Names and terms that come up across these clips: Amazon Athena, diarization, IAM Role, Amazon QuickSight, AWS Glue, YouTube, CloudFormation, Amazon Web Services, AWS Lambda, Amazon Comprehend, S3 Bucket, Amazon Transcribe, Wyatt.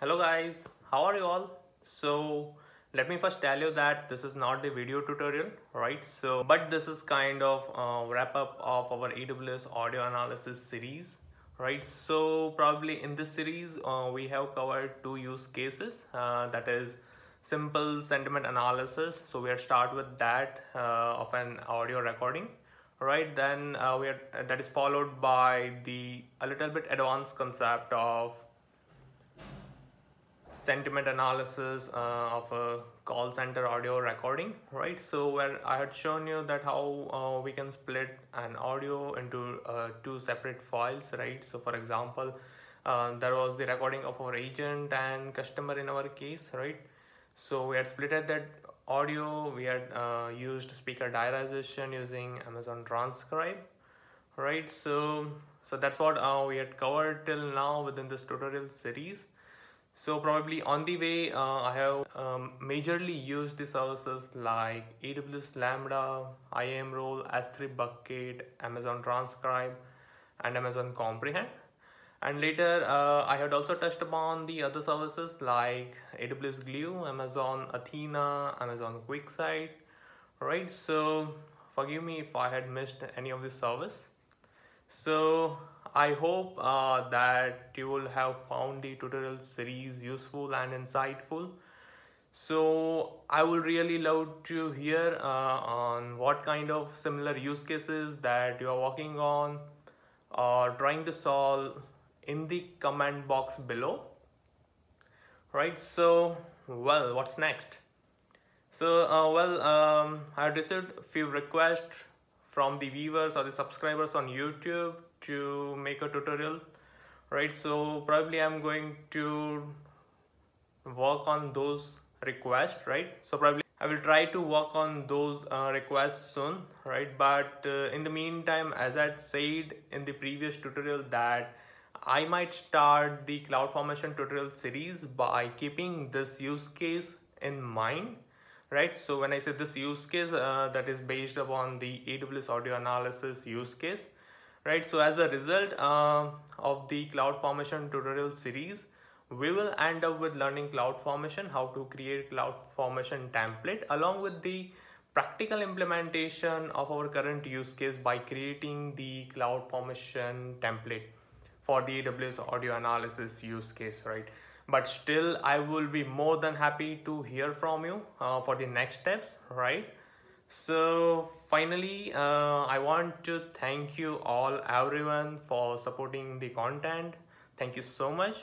Hello guys, how are you all? So let me first tell you that this is not the video tutorial, right? So but this is kind of wrap up of our AWS audio analysis series, right? So probably in this series we have covered two use cases, that is simple sentiment analysis. So we are start with that of an audio recording, right? Then that is followed by a little bit advanced concept of sentiment analysis of a call center audio recording, right? So where I had shown you that how we can split an audio into two separate files, right? So for example, there was the recording of our agent and customer in our case, right? So we had split that audio, we had used speaker diarization using Amazon Transcribe, right? So that's what we had covered till now within this tutorial series. So probably on the way, I have majorly used the services like AWS Lambda, IAM Role, S3 Bucket, Amazon Transcribe, and Amazon Comprehend. And later, I had also touched upon the other services like AWS Glue, Amazon Athena, Amazon QuickSight, right? So forgive me if I had missed any of the service. So I hope that you will have found the tutorial series useful and insightful. So I would really love to hear on what kind of similar use cases that you are working on or trying to solve in the comment box below, right? So well, what's next? So I received a few requests from the viewers or the subscribers on YouTube to make a tutorial, right? So probably I'm going to work on those requests, right? So probably I will try to work on those requests soon, right? But in the meantime, as I said in the previous tutorial, that I might start the CloudFormation tutorial series by keeping this use case in mind, right? So when I say this use case, that is based upon the AWS audio analysis use case, right? So as a result of the CloudFormation tutorial series, we will end up with learning CloudFormation, how to create CloudFormation template, along with the practical implementation of our current use case by creating the CloudFormation template for the AWS audio analysis use case, right? But still, I will be more than happy to hear from you for the next steps, right? So finally, I want to thank you all, everyone, for supporting the content. Thank you so much.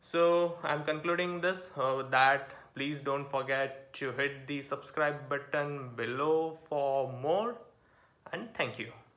So I'm concluding this with that. Please don't forget to hit the subscribe button below for more, and thank you.